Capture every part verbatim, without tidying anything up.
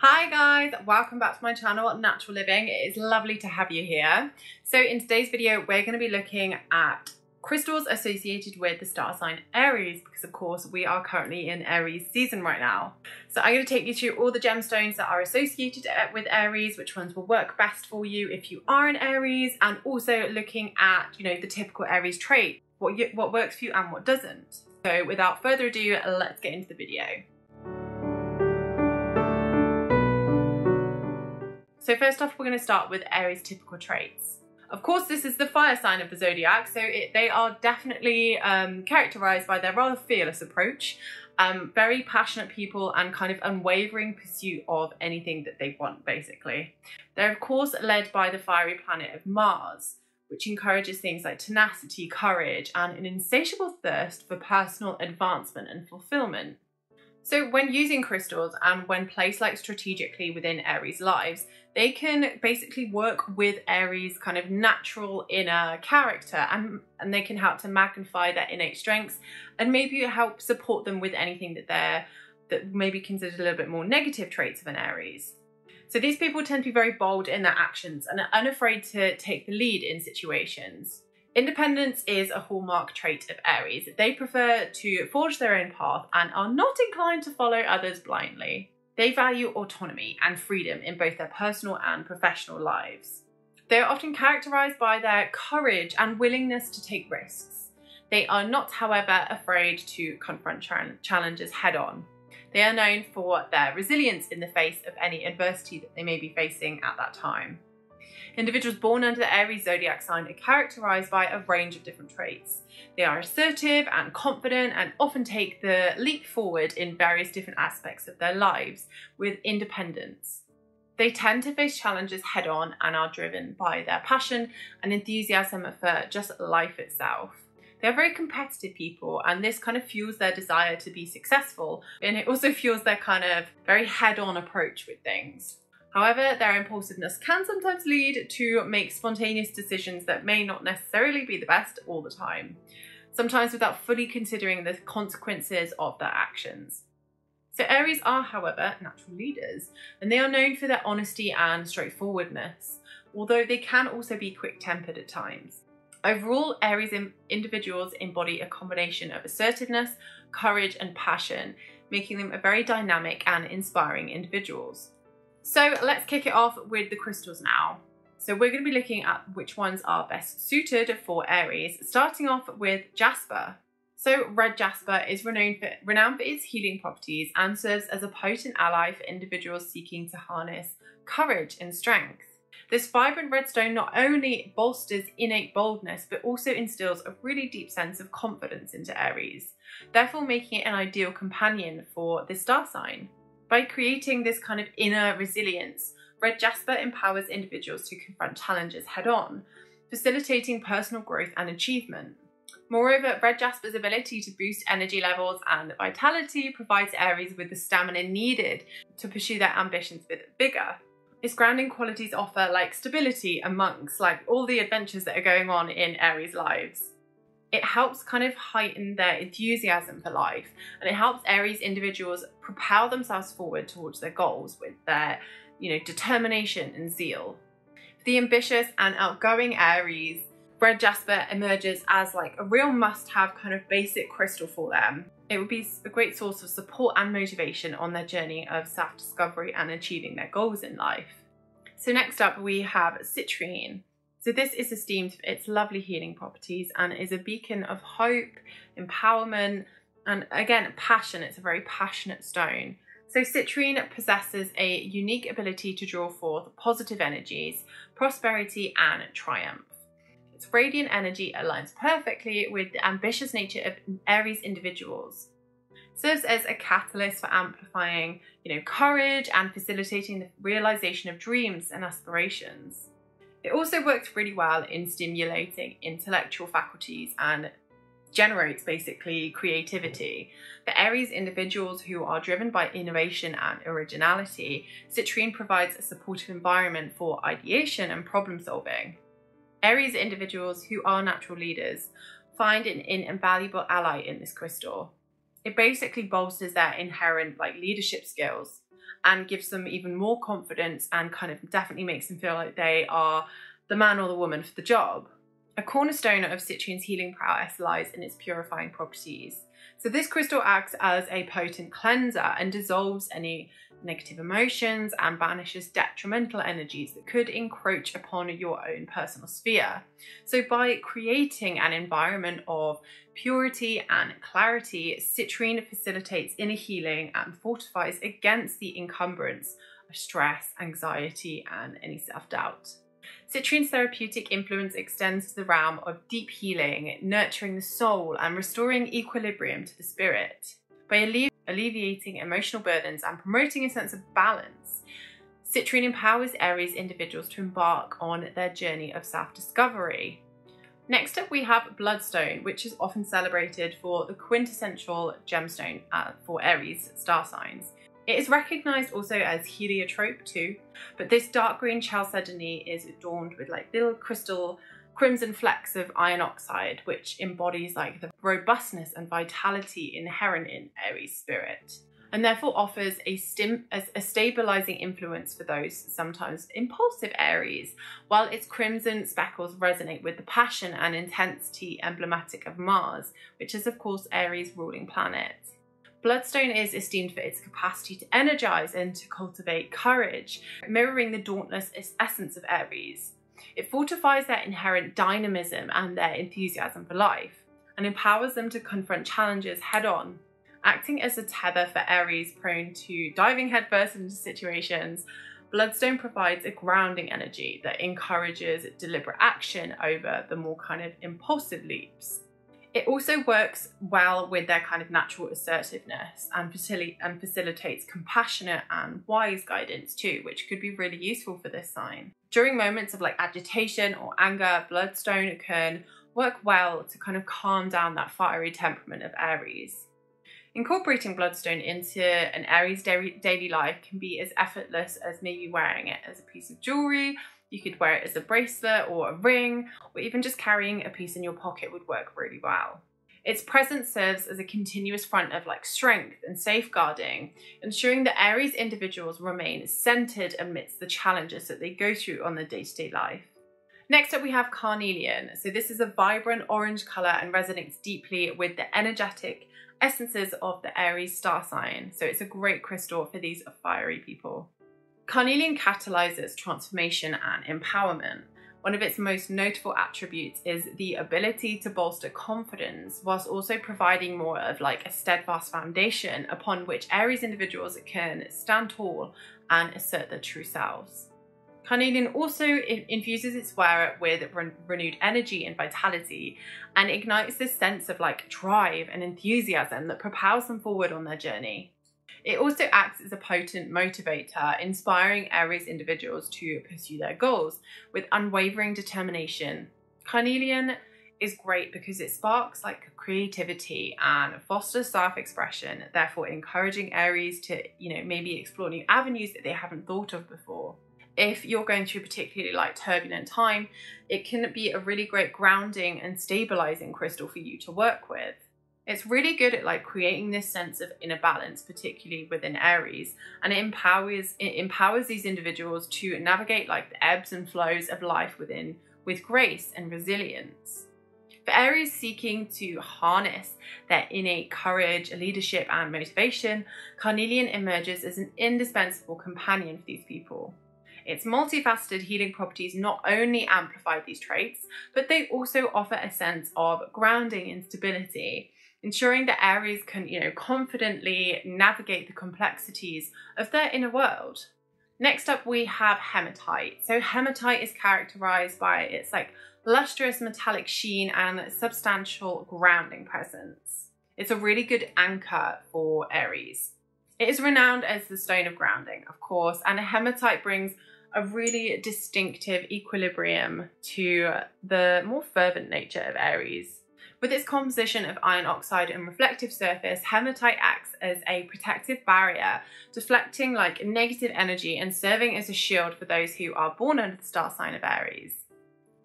Hi guys, welcome back to my channel, Natural Living. It is lovely to have you here. So in today's video, we're going to be looking at crystals associated with the star sign Aries, because of course we are currently in Aries season right now. So I'm going to take you through all the gemstones that are associated with Aries, which ones will work best for you if you are an Aries, and also looking at, you know, the typical Aries trait, what, you, what works for you and what doesn't. So without further ado, let's get into the video. So first off, we're going to start with Aries typical traits. Of course, this is the fire sign of the zodiac, so it, they are definitely um, characterized by their rather fearless approach, um, very passionate people, and kind of unwavering pursuit of anything that they want, basically. They're of course led by the fiery planet of Mars, which encourages things like tenacity, courage, and an insatiable thirst for personal advancement and fulfillment. So when using crystals and when placed like strategically within Aries lives, they can basically work with Aries' kind of natural inner character, and, and they can help to magnify their innate strengths and maybe help support them with anything that they're, that maybe considered a little bit more negative traits of an Aries. So these people tend to be very bold in their actions and are unafraid to take the lead in situations. Independence is a hallmark trait of Aries. They prefer to forge their own path and are not inclined to follow others blindly. They value autonomy and freedom in both their personal and professional lives. They are often characterized by their courage and willingness to take risks. They are not, however, afraid to confront challenges head-on. They are known for their resilience in the face of any adversity that they may be facing at that time. Individuals born under the Aries zodiac sign are characterized by a range of different traits. They are assertive and confident and often take the leap forward in various different aspects of their lives with independence. They tend to face challenges head-on and are driven by their passion and enthusiasm for just life itself. They're very competitive people, and this kind of fuels their desire to be successful, and it also fuels their kind of very head-on approach with things. However, their impulsiveness can sometimes lead to make spontaneous decisions that may not necessarily be the best all the time, sometimes without fully considering the consequences of their actions. So Aries are, however, natural leaders, and they are known for their honesty and straightforwardness, although they can also be quick-tempered at times. Overall, Aries individuals embody a combination of assertiveness, courage, and passion, making them a very dynamic and inspiring individuals. So let's kick it off with the crystals now. So we're going to be looking at which ones are best suited for Aries, starting off with jasper. So red jasper is renowned for, renowned for its healing properties and serves as a potent ally for individuals seeking to harness courage and strength. This vibrant red stone not only bolsters innate boldness, but also instills a really deep sense of confidence into Aries, therefore making it an ideal companion for this star sign. By creating this kind of inner resilience, red jasper empowers individuals to confront challenges head-on, facilitating personal growth and achievement. Moreover, red jasper's ability to boost energy levels and vitality provides Aries with the stamina needed to pursue their ambitions with vigour. Its grounding qualities offer like stability amongst like all the adventures that are going on in Aries lives. It helps kind of heighten their enthusiasm for life, and it helps Aries individuals propel themselves forward towards their goals with their, you know, determination and zeal. For the ambitious and outgoing Aries, red jasper emerges as like a real must-have kind of basic crystal for them. It would be a great source of support and motivation on their journey of self-discovery and achieving their goals in life. So next up we have citrine. So this is esteemed for its lovely healing properties and is a beacon of hope, empowerment, and again, passion. It's a very passionate stone. So citrine possesses a unique ability to draw forth positive energies, prosperity, and triumph. Its radiant energy aligns perfectly with the ambitious nature of Aries individuals. It serves as a catalyst for amplifying, you know, courage and facilitating the realization of dreams and aspirations. It also works really well in stimulating intellectual faculties and generates basically creativity. For Aries individuals who are driven by innovation and originality, citrine provides a supportive environment for ideation and problem solving. Aries individuals who are natural leaders find an invaluable ally in this crystal. It basically bolsters their inherent like leadership skills and gives them even more confidence and kind of definitely makes them feel like they are the man or the woman for the job. A cornerstone of Citrune's healing prowess lies in its purifying properties. So this crystal acts as a potent cleanser and dissolves any negative emotions and banishes detrimental energies that could encroach upon your own personal sphere. So by creating an environment of purity and clarity, citrine facilitates inner healing and fortifies against the encumbrance of stress, anxiety, and any self-doubt. Citrune's therapeutic influence extends to the realm of deep healing, nurturing the soul and restoring equilibrium to the spirit. By allevi alleviating emotional burdens and promoting a sense of balance, citrine empowers Aries individuals to embark on their journey of self-discovery. Next up we have bloodstone, which is often celebrated for the quintessential gemstone uh, for Aries star signs. It is recognised also as heliotrope too, but this dark green chalcedony is adorned with like little crystal crimson flecks of iron oxide, which embodies like the robustness and vitality inherent in Aries spirit, and therefore offers a, stim a stabilising influence for those sometimes impulsive Aries, while its crimson speckles resonate with the passion and intensity emblematic of Mars, which is of course Aries' ruling planet. Bloodstone is esteemed for its capacity to energise and to cultivate courage, mirroring the dauntless essence of Aries. It fortifies their inherent dynamism and their enthusiasm for life, and empowers them to confront challenges head-on, acting as a tether for Aries prone to diving headfirst into situations. Bloodstone provides a grounding energy that encourages deliberate action over the more kind of impulsive leaps. It also works well with their kind of natural assertiveness and, facil and facilitates compassionate and wise guidance too, which could be really useful for this sign. During moments of like agitation or anger, bloodstone can work well to kind of calm down that fiery temperament of Aries. Incorporating bloodstone into an Aries daily life can be as effortless as maybe wearing it as a piece of jewellery. You could wear it as a bracelet or a ring, or even just carrying a piece in your pocket would work really well. Its presence serves as a continuous front of like strength and safeguarding, ensuring that Aries individuals remain centered amidst the challenges that they go through on their day-to-day life. Next up we have carnelian. So this is a vibrant orange color and resonates deeply with the energetic essences of the Aries star sign. So it's a great crystal for these fiery people. Carnelian catalyzes transformation and empowerment. One of its most notable attributes is the ability to bolster confidence, whilst also providing more of like a steadfast foundation upon which Aries individuals can stand tall and assert their true selves. Carnelian also infuses its wearer with re renewed energy and vitality, and ignites this sense of like drive and enthusiasm that propels them forward on their journey. It also acts as a potent motivator, inspiring Aries individuals to pursue their goals with unwavering determination. Carnelian is great because it sparks like creativity and fosters self-expression, therefore encouraging Aries to, you know, maybe explore new avenues that they haven't thought of before. If you're going through particularly like turbulent time, it can be a really great grounding and stabilizing crystal for you to work with. It's really good at like creating this sense of inner balance, particularly within Aries, and it empowers it empowers these individuals to navigate like the ebbs and flows of life within with grace and resilience. For Aries seeking to harness their innate courage, leadership, and motivation, carnelian emerges as an indispensable companion for these people. Its multifaceted healing properties not only amplify these traits, but they also offer a sense of grounding and stability, ensuring that Aries can, you know, confidently navigate the complexities of their inner world. Next up we have hematite. So hematite is characterized by its like lustrous metallic sheen and substantial grounding presence. It's a really good anchor for Aries. It is renowned as the stone of grounding, of course, and a hematite brings a really distinctive equilibrium to the more fervent nature of Aries. With its composition of iron oxide and reflective surface, hematite acts as a protective barrier, deflecting like negative energy and serving as a shield for those who are born under the star sign of Aries.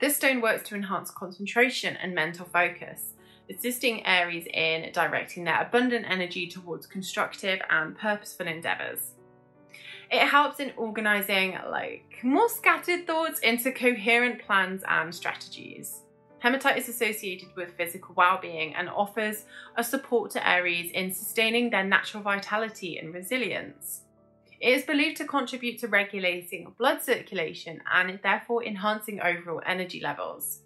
This stone works to enhance concentration and mental focus, assisting Aries in directing their abundant energy towards constructive and purposeful endeavours. It helps in organising like more scattered thoughts into coherent plans and strategies. Hematite is associated with physical well-being and offers a support to Aries in sustaining their natural vitality and resilience. It is believed to contribute to regulating blood circulation and therefore enhancing overall energy levels.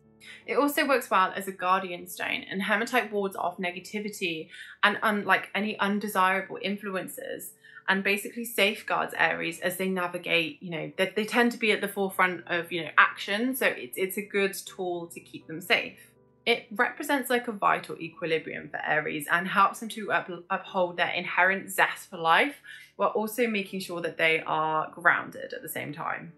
It also works well as a guardian stone, and hematite wards off negativity and unlike any undesirable influences, and basically safeguards Aries as they navigate, you know, that they tend to be at the forefront of, you know, action. So it's, it's a good tool to keep them safe. It represents like a vital equilibrium for Aries and helps them to up, uphold their inherent zest for life, while also making sure that they are grounded at the same time.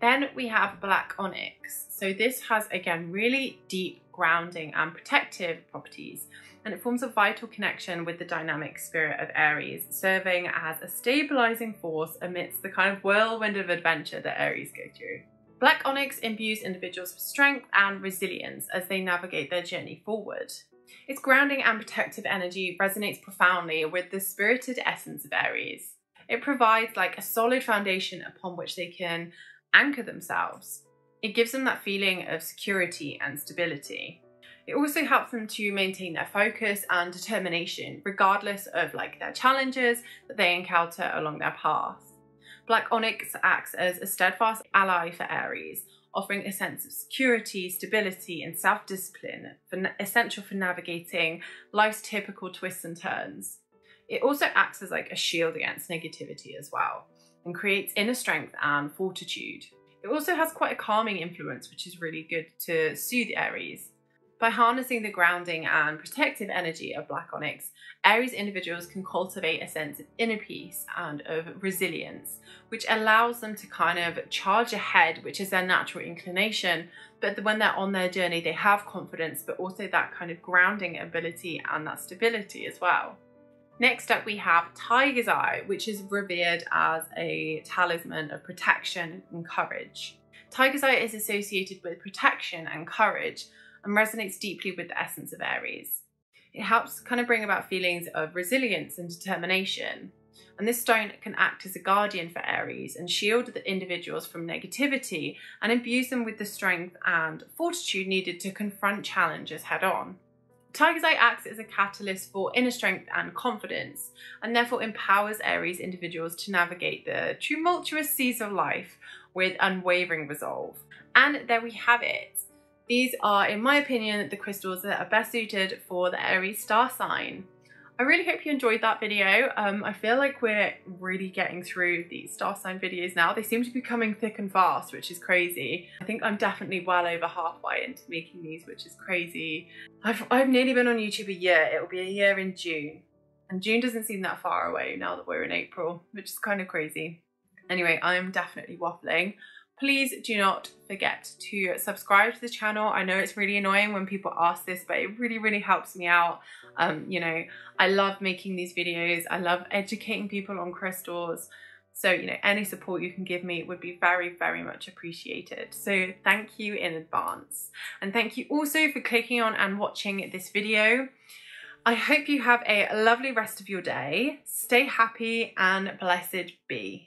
Then we have black onyx. So this has, again, really deep grounding and protective properties, and it forms a vital connection with the dynamic spirit of Aries, serving as a stabilizing force amidst the kind of whirlwind of adventure that Aries go through. Black onyx imbues individuals with strength and resilience as they navigate their journey forward. Its grounding and protective energy resonates profoundly with the spirited essence of Aries. It provides like a solid foundation upon which they can anchor themselves. It gives them that feeling of security and stability. It also helps them to maintain their focus and determination regardless of like their challenges that they encounter along their path. Black onyx acts as a steadfast ally for Aries, offering a sense of security, stability and self-discipline essential for navigating life's typical twists and turns. It also acts as like a shield against negativity as well, and creates inner strength and fortitude. It also has quite a calming influence, which is really good to soothe Aries. By harnessing the grounding and protective energy of black onyx, Aries individuals can cultivate a sense of inner peace and of resilience, which allows them to kind of charge ahead, which is their natural inclination. But when they're on their journey, they have confidence, but also that kind of grounding ability and that stability as well. Next up, we have Tiger's Eye, which is revered as a talisman of protection and courage. Tiger's Eye is associated with protection and courage and resonates deeply with the essence of Aries. It helps kind of bring about feelings of resilience and determination. And this stone can act as a guardian for Aries and shield the individuals from negativity and imbues them with the strength and fortitude needed to confront challenges head on. Tiger's Eye acts as a catalyst for inner strength and confidence, and therefore empowers Aries individuals to navigate the tumultuous seas of life with unwavering resolve. And there we have it. These are, in my opinion, the crystals that are best suited for the Aries star sign. I really hope you enjoyed that video. Um, I feel like we're really getting through these star sign videos now. They seem to be coming thick and fast, which is crazy. I think I'm definitely well over halfway into making these, which is crazy. I've, I've nearly been on YouTube a year. It'll be a year in June. And June doesn't seem that far away now that we're in April, which is kind of crazy. Anyway, I'm definitely waffling. Please do not forget to subscribe to the channel. I know it's really annoying when people ask this, but it really, really helps me out. Um, you know, I love making these videos. I love educating people on crystals. So, you know, any support you can give me would be very, very much appreciated. So thank you in advance. And thank you also for clicking on and watching this video. I hope you have a lovely rest of your day. Stay happy and blessed be.